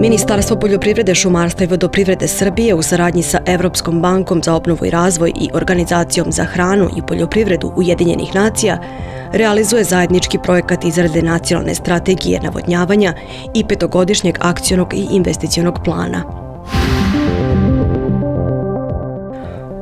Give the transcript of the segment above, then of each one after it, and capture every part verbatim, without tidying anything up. Ministarstvo poljoprivrede, šumarstva i vodoprivrede Srbije u saradnji sa Evropskom bankom za obnovu i razvoj i Organizacijom za hranu i poljoprivredu Ujedinjenih nacija realizuje zajednički projekat izrade nacionalne strategije navodnjavanja i petogodišnjeg akcionog i investicionog plana.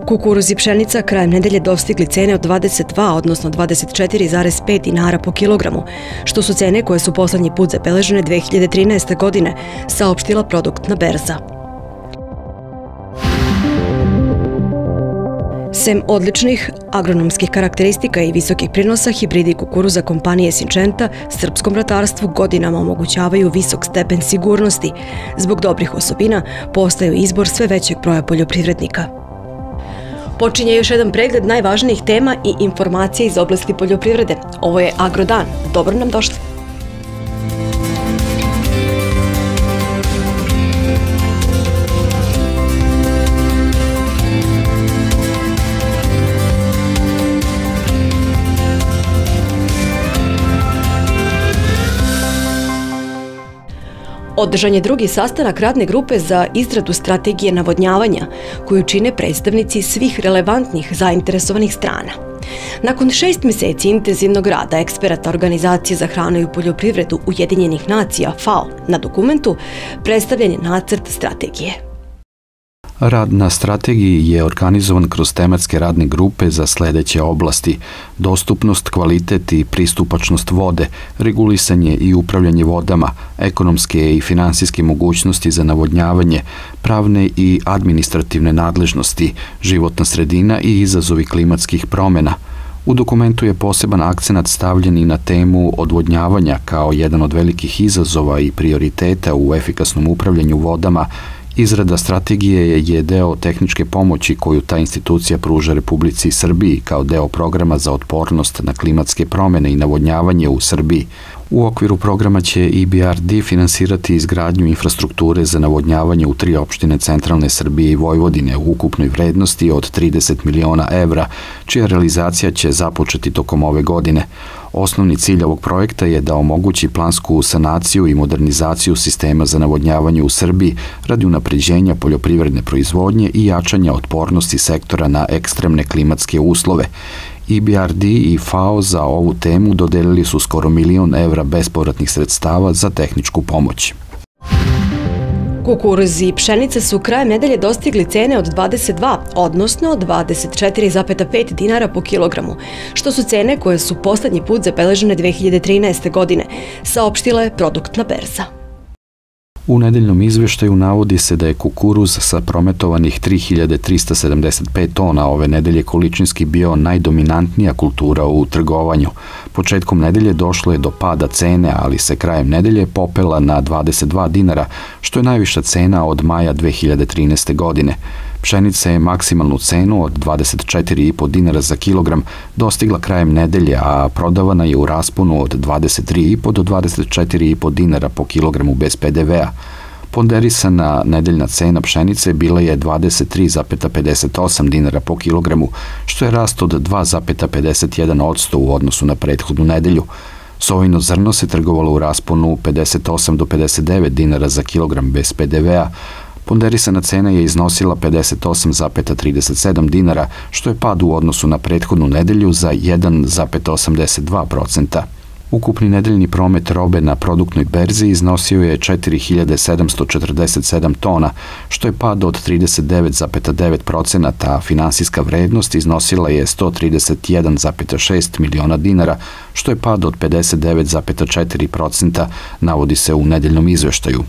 Kukuruz i pšenica krajem nedelje dostigli cene od dvadeset dva, odnosno dvadeset četiri zarez pet dinara po kilogramu, što su cene koje su poslednji put zabeležene dve hiljade trinaeste. godine, saopštila Produktna berza. Sem odličnih agronomskih karakteristika i visokih prinosa, hibridi kukuruza kompanije Syngenta srpskom ratarstvu godinama omogućavaju visok stepen sigurnosti. Zbog dobrih osobina postaju izbor sve većeg broja poljoprivrednika. Počinje još jedan pregled najvažnijih tema i informacija iz oblasti poljoprivrede. Ovo je AgroDan. Dobro nam došli. Održan je drugi sastanak radne grupe za izradu strategije navodnjavanja, koju čine predstavnici svih relevantnih zainteresovanih strana. Nakon šest meseci intenzivnog rada eksperata Organizacije za hranu i poljoprivredu Ujedinjenih nacija (FAO) na dokumentu predstavljen je nacrt strategije. Rad na strategiji je organizovan kroz tematske radne grupe za sledeće oblasti: dostupnost, kvalitet i pristupačnost vode, regulisanje i upravljanje vodama, ekonomske i finansijske mogućnosti za navodnjavanje, pravne i administrativne nadležnosti, životna sredina i izazovi klimatskih promjena. U dokumentu je poseban akcenat stavljen i na temu odvodnjavanja kao jedan od velikih izazova i prioriteta u efikasnom upravljanju vodama. Izrada strategije je deo tehničke pomoći koju ta institucija pruža Republici Srbiji kao deo programa za otpornost na klimatske promjene i navodnjavanje u Srbiji. U okviru programa će I B R D finansirati izgradnju infrastrukture za navodnjavanje u tri opštine centralne Srbije i Vojvodine u ukupnoj vrednosti od trideset miliona evra, čija realizacija će započeti tokom ove godine. Osnovni cilj ovog projekta je da omogući plansku sanaciju i modernizaciju sistema za navodnjavanje u Srbiji radi unapređenja poljoprivredne proizvodnje i jačanja otpornosti sektora na ekstremne klimatske uslove. I B R D i FAO za ovu temu dodelili su skoro milion evra bespovratnih sredstava za tehničku pomoć. Kukuruz i pšenice su krajem nedelje dostigli cene od dvadeset dva, odnosno dvadeset četiri zarez pet dinara po kilogramu, što su cene koje su poslednji put zabeležene dve hiljade trinaeste. godine, saopštila je Produktna berza. U nedeljnom izveštaju navodi se da je kukuruz sa prometovanih tri hiljade trista sedamdeset pet tona ove nedelje količinski bio najdominantnija kultura u trgovanju. Početkom nedelje došlo je do pada cene, ali se krajem nedelje popela na dvadeset dva dinara, što je najviša cena od maja dve hiljade trinaeste. godine. Pšenica je maksimalnu cenu od dvadeset četiri zarez pet dinara za kilogram dostigla krajem nedelje, a prodavana je u rasponu od dvadeset tri zarez pet do dvadeset četiri zarez pet dinara po kilogramu bez P D V-a. Ponderisana nedeljna cena pšenice bila je dvadeset tri zarez pedeset osam dinara po kilogramu, što je rast od dva zarez pedeset jedan posto u odnosu na prethodnu nedelju. Sojino zrno se trgovalo u rasponu pedeset osam do pedeset devet dinara za kilogram bez P D V-a. Ponderisana cena je iznosila pedeset osam zarez trideset sedam dinara, što je pad u odnosu na prethodnu nedelju za jedan zarez osamdeset dva posto. Ukupni nedeljni promet robe na produktnoj berzi iznosio je četiri hiljade sedamsto četrdeset sedam tona, što je pad od trideset devet zarez devet posto, a finansijska vrednost iznosila je sto trideset jedan zarez šest miliona dinara, što je pad od pedeset devet zarez četiri posto, navodi se u nedeljnom izveštaju.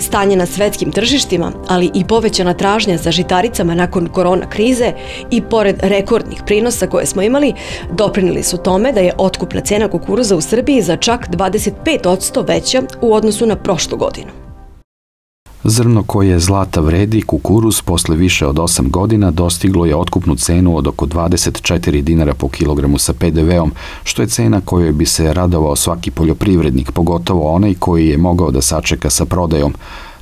Stanje na svetskim tržištima, ali i povećana tražnja za žitaricama nakon korona krize i pored rekordnih prinosa koje smo imali, doprinili su tome da je otkupna cena kukuruza u Srbiji za čak dvadeset pet posto veća u odnosu na prošlu godinu. Zrno koje zlata vredi, kukuruz, posle više od osam godina dostiglo je otkupnu cenu od oko dvadeset četiri dinara po kilogramu sa P D V-om, što je cena kojoj bi se radovao svaki poljoprivrednik, pogotovo onaj koji je mogao da sačeka sa prodajom.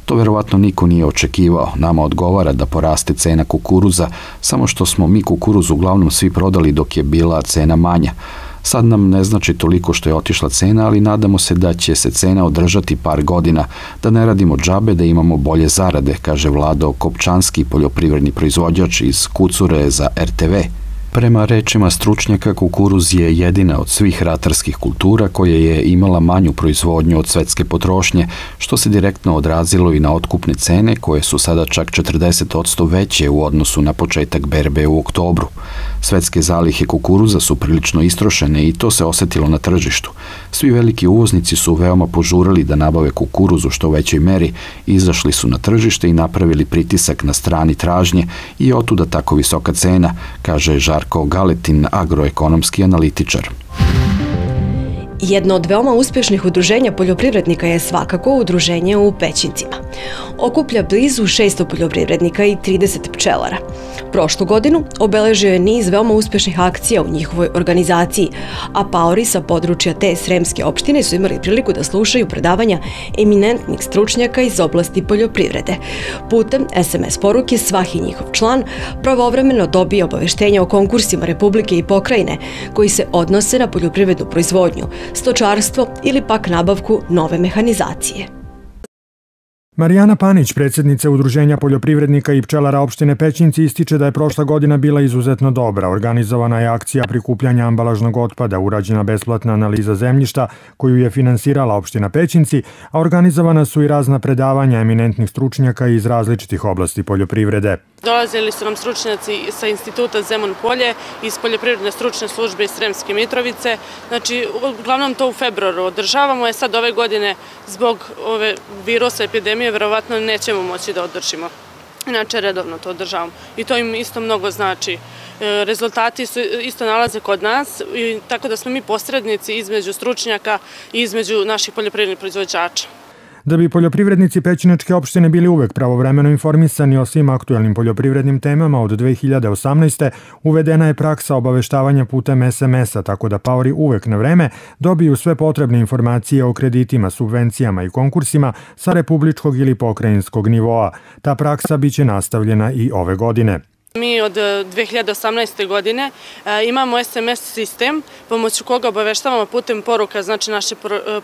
To verovatno niko nije očekivao. Nama odgovara da poraste cena kukuruza, samo što smo mi kukuruz uglavnom svi prodali dok je bila cena manja. Sad nam ne znači toliko što je otišla cena, ali nadamo se da će se cena održati par godina, da ne radimo džabe, da imamo bolje zarade, kaže Vlado Kopčanski, poljoprivredni proizvođač iz Kucure za er te ve. Prema rečima stručnjaka, kukuruz je jedina od svih ratarskih kultura koja je imala manju proizvodnju od svetske potrošnje, što se direktno odrazilo i na otkupne cene, koje su sada čak četrdeset posto veće u odnosu na početak berbe u oktobru. Svetske zalihe kukuruza su prilično istrošene i to se osetilo na tržištu. Svi veliki uvoznici su veoma požurali da nabave kukuruz u što većoj meri, izašli su na tržište i napravili pritisak na strani tražnje i otuda tako visoka cena, kaže Žarko kao Galetin, agroekonomski analitičar. Jedno od veoma uspješnih udruženja poljoprivrednika je svakako udruženje u Pećincima. Okuplja blizu šesto poljoprivrednika i trideset pčelara. Prošlu godinu obeležio je niz veoma uspješnih akcija u njihovoj organizaciji, a PAURI sa područja te sremske opštine su imali priliku da slušaju predavanja eminentnih stručnjaka iz oblasti poljoprivrede. Putem es em es poruke svaki njihov član pravovremeno dobije obaveštenja o konkursima Republike i pokrajine koji se odnose na poljoprivrednu proizvodnju, stočarstvo ili pak nabavku nove mehanizacije. Marijana Panić, predsjednica Udruženja poljoprivrednika i pčelara opštine Pećinci, ističe da je prošla godina bila izuzetno dobra. Organizovana je akcija prikupljanja ambalažnog otpada, urađena besplatna analiza zemljišta koju je finansirala opština Pećinci, a organizovana su i razna predavanja eminentnih stručnjaka iz različitih oblasti poljoprivrede. Dolazili su nam stručnjaci sa instituta Zemun Polje, iz poljoprivredne stručne službe iz Sremske Mitrovice. Znači, uglavnom to u februaru održavamo, je sad ove godine zbog ove virusa epidemije verovatno nećemo moći da održimo. Inače, redovno to održavamo. I to im isto mnogo znači. Rezultati su isto nalaze kod nas, tako da smo mi posrednici između stručnjaka i između naših poljoprivrednih proizvođača. Da bi poljoprivrednici Pećinačke opštine bili uvek pravovremeno informisani o svim aktuelnim poljoprivrednim temama, od dve hiljade osamnaeste. uvedena je praksa obaveštavanja putem es em es-a, tako da PAURI uvek na vreme dobiju sve potrebne informacije o kreditima, subvencijama i konkursima sa republičkog ili pokrajinskog nivoa. Ta praksa biće nastavljena i ove godine. Mi od dve hiljade osamnaeste. godine imamo es em es sistem pomoću koga obaveštavamo putem poruka, znači naše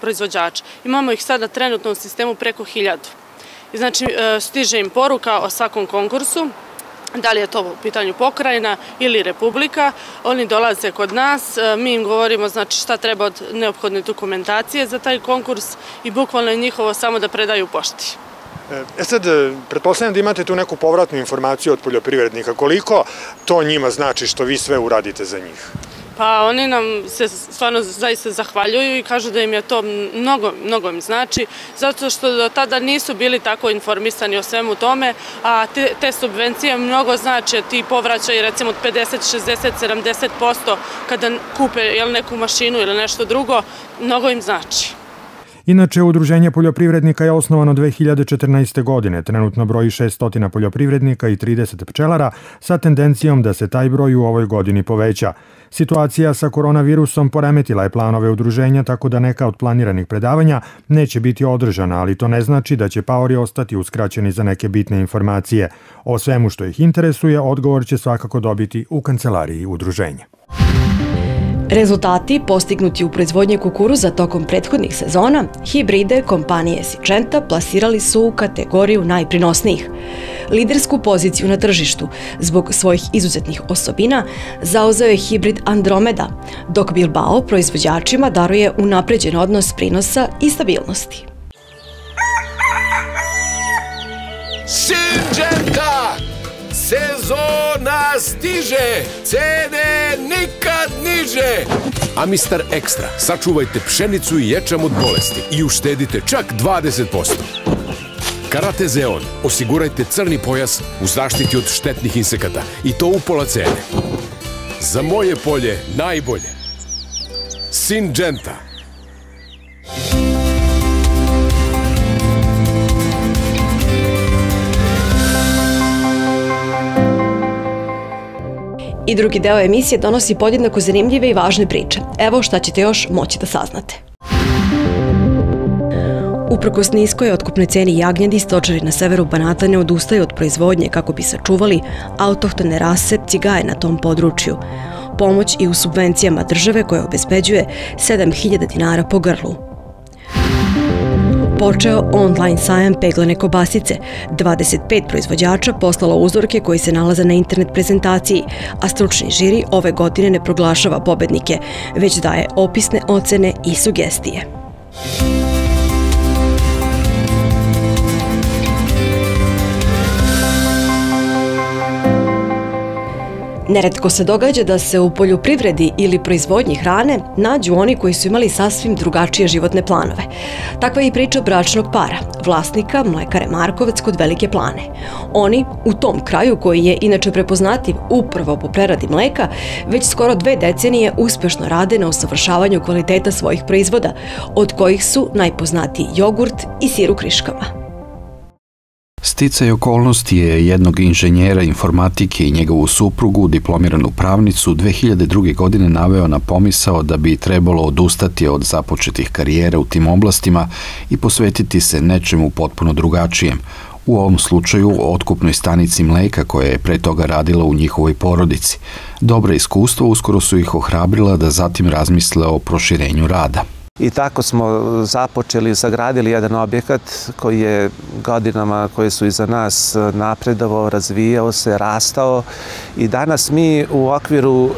proizvođače. Imamo ih sada trenutno u sistemu preko hiljadu. Znači stiže im poruka o svakom konkursu, da li je to u pitanju pokrajina ili republika. Oni dolaze kod nas, mi im govorimo znači šta treba od neophodne dokumentacije za taj konkurs i bukvalno je njihovo samo da predaju pošti. E sad, pretpostavljam da imate tu neku povratnu informaciju od poljoprivrednika. Koliko to njima znači što vi sve uradite za njih? Pa oni nam se stvarno zaista zahvaljuju i kažu da im je to mnogo, mnogo im znači, zato što do tada nisu bili tako informisani o svemu tome, a te, te subvencije mnogo znače, ti povraćaju recimo od pedeset, šezdeset, sedamdeset posto kada kupe jel, neku mašinu ili nešto drugo, mnogo im znači. Inače, Udruženje poljoprivrednika je osnovano dve hiljade četrnaeste. godine. Trenutno broji šest stotina poljoprivrednika i trideset pčelara, sa tendencijom da se taj broj u ovoj godini poveća. Situacija sa koronavirusom poremetila je planove udruženja, tako da neka od planiranih predavanja neće biti održana, ali to ne znači da će PAURI ostati uskraćeni za neke bitne informacije. O svemu što ih interesuje, odgovor će svakako dobiti u kancelariji udruženja. Rezultati postignuti u proizvodnji kukuruza tokom prethodnih sezona, hibride kompanije Syngenta plasirali su u kategoriju najprinosnijih. Lidersku poziciju na tržištu zbog svojih izuzetnih osobina zauzeo je hibrid Andromeda, dok Bilbao proizvođačima daruje unapređen odnos prinosa i stabilnosti. Syngenta! Sezona stiže, cene nikad niže. Amistar Extra. Sačuvajte pšenicu i ječam od bolesti i uštedite čak dvadeset posto. Karate Zeon. Osigurajte crni pojas u zaštiti od štetnih insekata i to u pola cene. Za moje polje najbolje. Syngenta. I drugi deo emisije donosi podjednako zanimljive i važne priče. Evo šta ćete još moći da saznate. Uprkos niskoj otkupnoj ceni jagnjadi, stočari na severu Banata ne odustaju od proizvodnje kako bi sačuvali autohtone rase cigaje na tom području. pomoć i u subvencijama države koja obezbeđuje sedam hiljada dinara po grlu. Počeo online sajam peglane kobasice. dvadeset pet proizvođača poslalo uzorke koji se nalaze na internet prezentaciji, a stručni žiri ove godine ne proglašava pobednike, već daje opisne ocene i sugestije. Neretko se događa da se u poljoprivredi ili proizvodnji hrane nađu oni koji su imali sasvim drugačije životne planove. Takva je i priča bračnog para, vlasnika mlekare Markovac kod Velike Plane. Oni, u tom kraju koji je inače prepoznatljiv upravo po preradi mleka, već skoro dve decenije uspešno rade na usavršavanju kvaliteta svojih proizvoda, od kojih su najpoznatiji jogurt i sir u kriškama. Sticaj okolnosti je jednog inženjera informatike i njegovu suprugu, diplomiranu pravnicu, dve hiljade druge. godine naveo na pomisao da bi trebalo odustati od započetih karijera u tim oblastima i posvetiti se nečemu potpuno drugačijem, u ovom slučaju otkupnoj stanici mleka koja je pre toga radila u njihovoj porodici. Dobra iskustva uskoro su ih ohrabrila da zatim razmisle o proširenju rada. I tako smo započeli i sagradili jedan objekat koji je godinama koje su iza nas napredovao, razvijao se, rastao i danas mi u okviru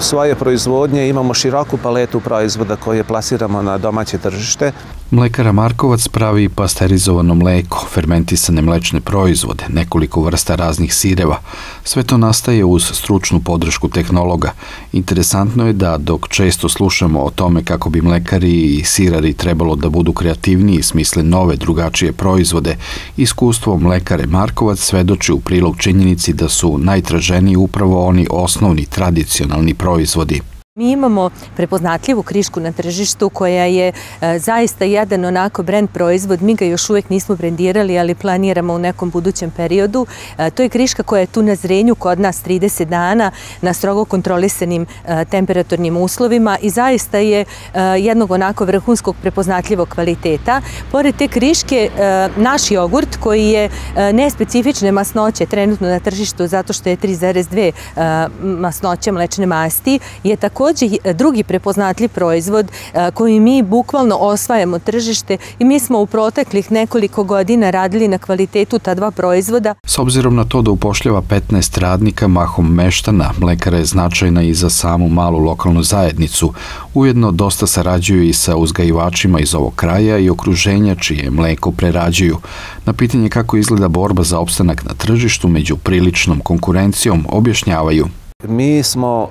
svoje proizvodnje imamo široku paletu proizvoda koje plasiramo na domaće tržište. Mlekara Markovac pravi pasterizovano mleko, fermentisane mlečne proizvode, nekoliko vrsta raznih sireva. Sve to nastaje uz stručnu podršku tehnologa. Interesantno je da dok često slušamo o tome kako bi mlekari i sirari trebalo da budu kreativniji i smisle nove, drugačije proizvode, iskustvo mlekare Markovac svedoči u prilog činjenici da su najtraženiji upravo oni osnovni tradicionalni proizvodi. Mi imamo prepoznatljivu krišku na tržištu koja je e, zaista jedan onako brend proizvod. Mi ga još uvijek nismo brendirali, ali planiramo u nekom budućem periodu. E, to je kriška koja je tu na zrenju kod nas trideset dana na strogo kontrolisanim e, temperaturnim uslovima i zaista je e, jednog onako vrhunskog prepoznatljivog kvaliteta. Pored te kriške, e, naš jogurt koji je e, nespecifične masnoće trenutno na tržištu zato što je tri zarez dve e, masnoće mlečne masti, je također drugi prepoznatljiv proizvod koji mi bukvalno osvajamo tržište i mi smo u proteklih nekoliko godina radili na kvalitetu ta dva proizvoda. S obzirom na to da upošljava petnaest radnika, mahom meštana, mlekara je značajna i za samu malu lokalnu zajednicu. Ujedno dosta sarađuju i sa uzgajivačima iz ovog kraja i okruženja čije mleko prerađuju. Na pitanje kako izgleda borba za opstanak na tržištu među priličnom konkurencijom objašnjavaju. Mi smo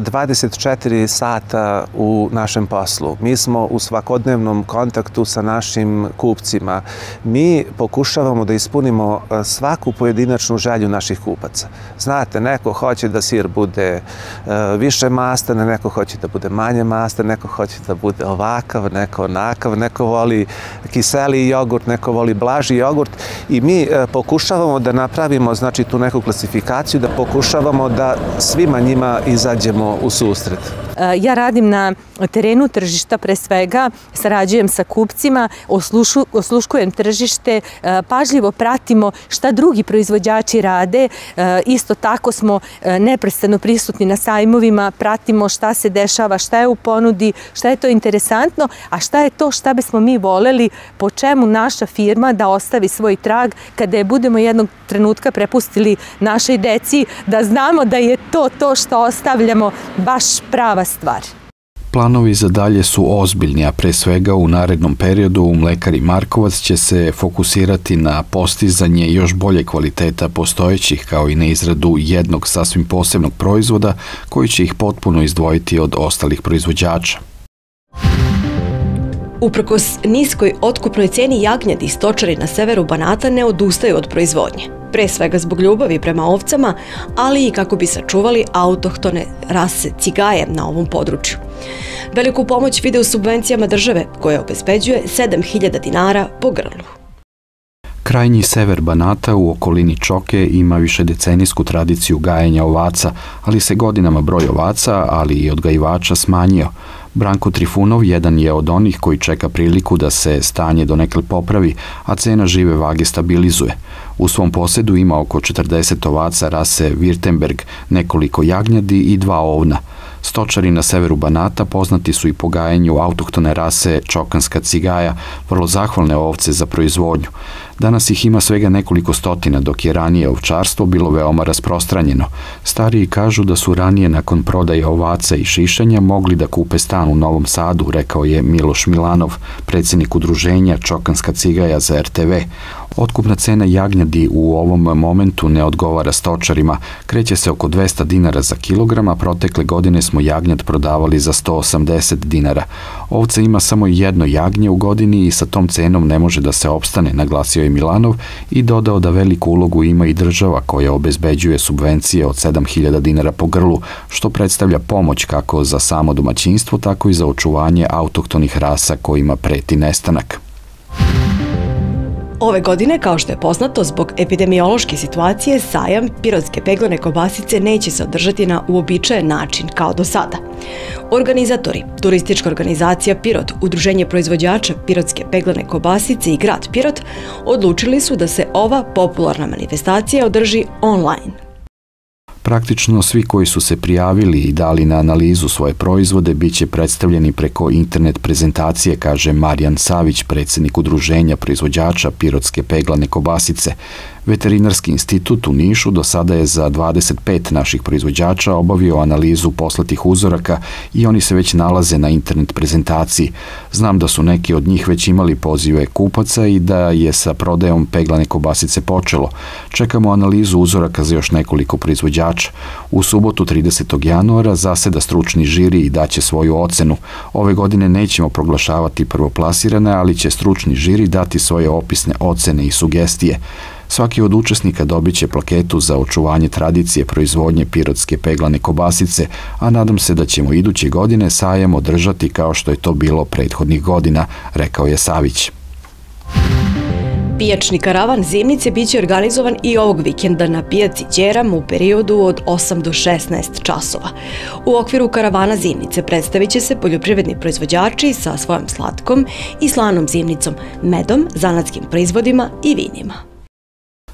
dvadeset četiri sata u našem poslu, mi smo u svakodnevnom kontaktu sa našim kupcima, mi pokušavamo da ispunimo svaku pojedinačnu želju naših kupaca. Znate, neko hoće da sir bude više mastan, neko hoće da bude manje mastan, neko hoće da bude ovakav, neko onakav, neko voli kiseli jogurt, neko voli blaži jogurt i mi pokušavamo da napravimo, znači, tu neku klasifikaciju, da pokušavamo da svima njima izađemo u susret. Ja radim na terenu tržišta pre svega, sarađujem sa kupcima, oslušu, osluškujem tržište, pažljivo pratimo šta drugi proizvođači rade, isto tako smo neprestano prisutni na sajmovima, pratimo šta se dešava, šta je u ponudi, šta je to interesantno, a šta je to šta bismo mi voleli, po čemu naša firma da ostavi svoj trag kada je budemo jednog trenutka prepustili našoj deci, da znamo da je to to što ostavljamo baš prava stvar. Planovi za dalje su ozbiljni, a pre svega u narednom periodu mlekari Markovac će se fokusirati na postizanje još bolje kvaliteta postojećih kao i na izradu jednog sasvim posebnog proizvoda koji će ih potpuno izdvojiti od ostalih proizvođača. Uprkos niskoj otkupnoj ceni jagnjadi, stočari na severu Banata ne odustaju od proizvodnje. Pre svega zbog ljubavi prema ovcama, ali i kako bi sačuvali autohtone rase cigaje na ovom području. Veliku pomoć vide u subvencijama države, koja obezbeđuje sedam hiljada dinara po grlu. Krajnji sever Banata u okolini Čoke ima višedecenijsku tradiciju gajenja ovaca, ali se godinama broj ovaca, ali i odgajivača smanjio. Branko Trifunov jedan je od onih koji čeka priliku da se stanje donekle popravi, a cena žive vage stabilizuje. U svom posedu ima oko četrdeset ovaca rase Wirtemberg, nekoliko jagnjadi i dva ovna. Stočari na severu Banata poznati su i po gajenju autohtone rase Čokanska cigaja, vrlo zahvalne ovce za proizvodnju. Danas ih ima svega nekoliko stotina, dok je ranije ovčarstvo bilo veoma rasprostranjeno. Stariji kažu da su ranije nakon prodaje ovaca i šišanja mogli da kupe stan u Novom Sadu, rekao je Miloš Milanov, predsjednik udruženja Čokanska cigaja za er te ve. Otkupna cena jagnjadi u ovom momentu ne odgovara stočarima, kreće se oko dvesta dinara za kilograma, protekle godine smo jagnjad prodavali za sto osamdeset dinara. Ovca ima samo jedno jagnje u godini i sa tom cenom ne može da se opstane, naglasio je Milanov i dodao da veliku ulogu ima i država koja obezbeđuje subvencije od sedam hiljada dinara po grlu, što predstavlja pomoć kako za samo domaćinstvo, tako i za očuvanje autohtonih rasa kojima preti nestanak. Ove godine, kao što je poznato, zbog epidemiološke situacije, sajam Pirotske peglane kobasice neće se održati na uobičajen način kao do sada. Organizatori, turistička organizacija Pirot, udruženje proizvođača Pirotske peglane kobasice i grad Pirot, odlučili su da se ova popularna manifestacija održi online. Praktično svi koji su se prijavili i dali na analizu svoje proizvode bit će predstavljeni preko internet prezentacije, kaže Marijan Savić, predsjednik udruženja proizvođača Pirotske peglane kobasice. Veterinarski institut u Nišu do sada je za dvadeset pet naših proizvođača obavio analizu poslatih uzoraka i oni se već nalaze na internet prezentaciji. Znam da su neki od njih već imali pozive kupaca i da je sa prodajom peglane kobasice počelo. Čekamo analizu uzoraka za još nekoliko proizvođača. U subotu tridesetog januara zaseda stručni žiri i daće svoju ocenu. Ove godine nećemo proglašavati prvoplasirane, ali će stručni žiri dati svoje opisne ocene i sugestije. Svaki od učesnika dobit će plaketu za očuvanje tradicije proizvodnje Pirotske peglane kobasice, a nadam se da ćemo iduće godine sajam održati kao što je to bilo prethodnih godina, rekao je Savić. Pijačni karavan zimnice biće organizovan i ovog vikenda na pijaci Ćeram u periodu od osam do šesnaest časova. U okviru karavana zimnice predstavit će se poljoprivredni proizvođači sa svojom slatkom i slanom zimnicom, medom, zanatskim proizvodima i vinima.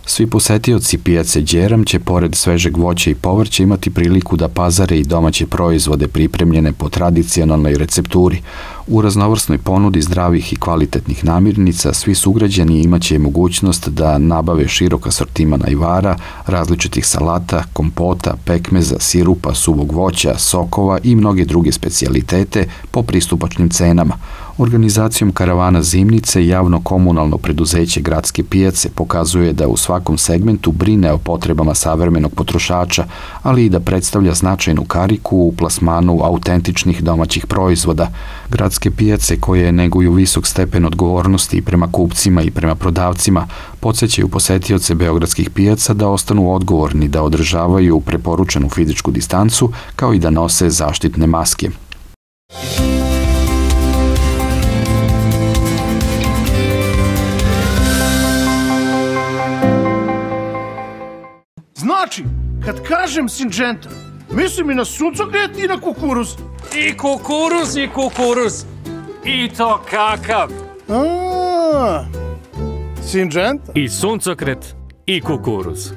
Svi posetioci pijace Ćeram će pored svežeg voća i povrća imati priliku da pazare i domaće proizvode pripremljene po tradicionalnoj recepturi. U raznovrsnoj ponudi zdravih i kvalitetnih namirnica svi sugrađani imaće mogućnost da nabave širok asortiman ajvara, različitih salata, kompota, pekmeza, sirupa, suvog voća, sokova i mnoge druge specijalitete po pristupačnim cenama. Organizacijom karavana zimnice javno komunalno preduzeće Gradske pijace pokazuje da u svakom segmentu brine o potrebama savremenog potrošača, ali i da predstavlja značajnu kariku u plasmanu autentičnih domaćih proizvoda. Gradske pijace, koje neguju visok stepen odgovornosti i prema kupcima i prema prodavcima, podsjećaju posetioce beogradskih pijaca da ostanu odgovorni, da održavaju preporučenu fizičku distancu, kao i da nose zaštitne maske. Znači, kad kažem Syngenta, mislim i na suncokret i na kukuruz. I kukuruz, i kukuruz. I to kakav. Aaaa, Syngenta. I suncokret, i kukuruz.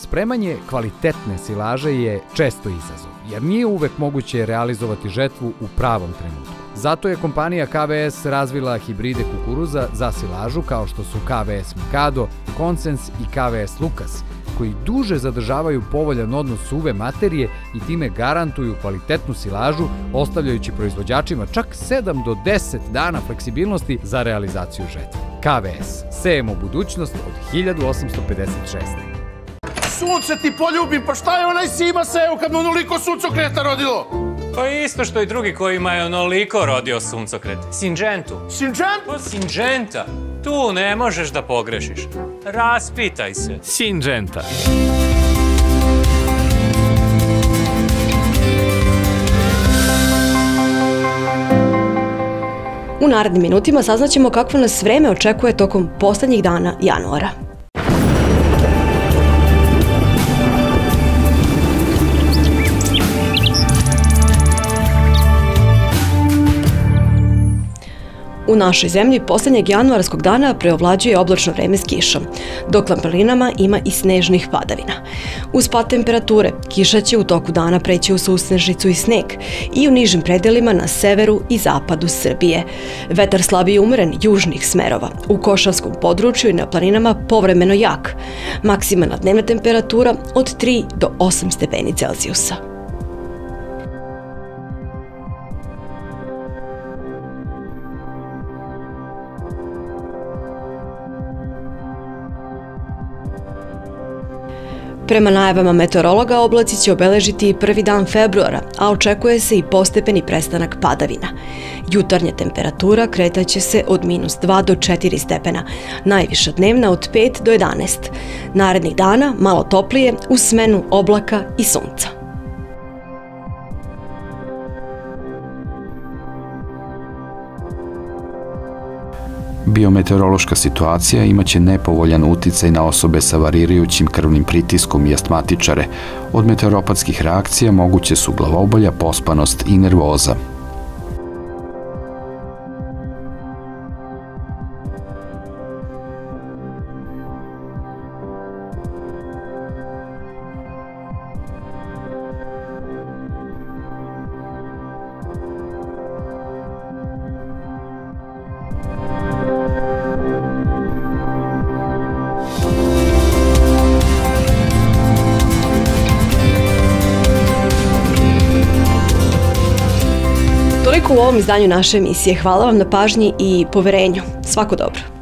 Spremanje kvalitetne silaže je često izazov, jer nije uvek moguće realizovati žetvu u pravom trenutku. Zato je kompanija ka ve es razvila hibride kukuruza za silažu kao što su ka ve es Mikado, Konsens i ka ve es Lukas, koji duže zadržavaju povoljan odnos suve materije i time garantuju kvalitetnu silažu, ostavljajući proizvođačima čak sedam do deset dana fleksibilnosti za realizaciju žetve. ka ve es. Sejemo budućnost od hiljadu osamsto pedeset šeste. Sunce ti poljubim, pa šta je onaj Sima seo kad mu onoliko suncokreta rodilo? Pa isto što i drugi kojima je onoliko rodio suncokret. Syngentu. Syngentu? Syngenta. Tu ne možeš da pogrešiš. Raspitaj se. Syngenta. U narednim minutima saznaćemo kakvo nas vreme očekuje tokom poslednjih dana januara. U našoj zemlji poslednjeg januarskog dana preovlađuje oblačno vreme s kišom, dok na planinama ima i snežnih padavina. Uz pad temperature, kiša će u toku dana preći u susnežnicu i sneg i u nižim predelima na severu i zapadu Srbije. Vetar slab i umeren južnih smerova, u košavskom području i na planinama povremeno jak. Maksimalna dnevna temperatura od tri do osam stepeni Celzijusa. Prema najavama meteorologa, oblaci će obeležiti prvi dan februara, a očekuje se i postepeni prestanak padavina. Jutarnja temperatura kretaće se od minus dva do četiri stepena, najviša dnevna od pet do jedanaest. Narednih dana malo toplije uz smenu oblaka i sunca. Biometeorološka situacija imaće nepovoljan uticaj na osobe sa varirajućim krvnim pritiskom i astmatičare. Od meteoropatskih reakcija moguće su glavobolja, pospanost i nervoza. U ovom izdanju naše emisije. Hvala vam na pažnji i poverenju. Svako dobro.